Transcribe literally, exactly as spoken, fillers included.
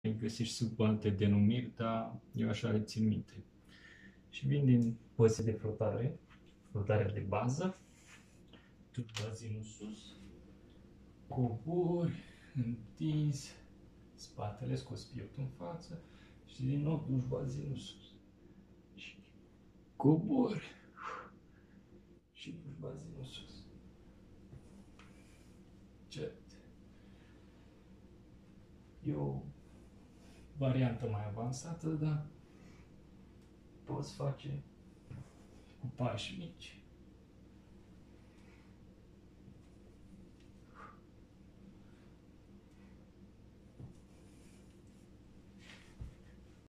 le găsești sub alte denumiri, dar eu așa le țin minte. Și vin din poziție de flotare, flotarea de bază, tot bazinul sus, cobori, întins, spatele, scos pieptul în față și din nou duci bazinul sus. Și cobori și duci bazinul sus. Cet. E o variantă mai avansată, dar poți face cu pași mici.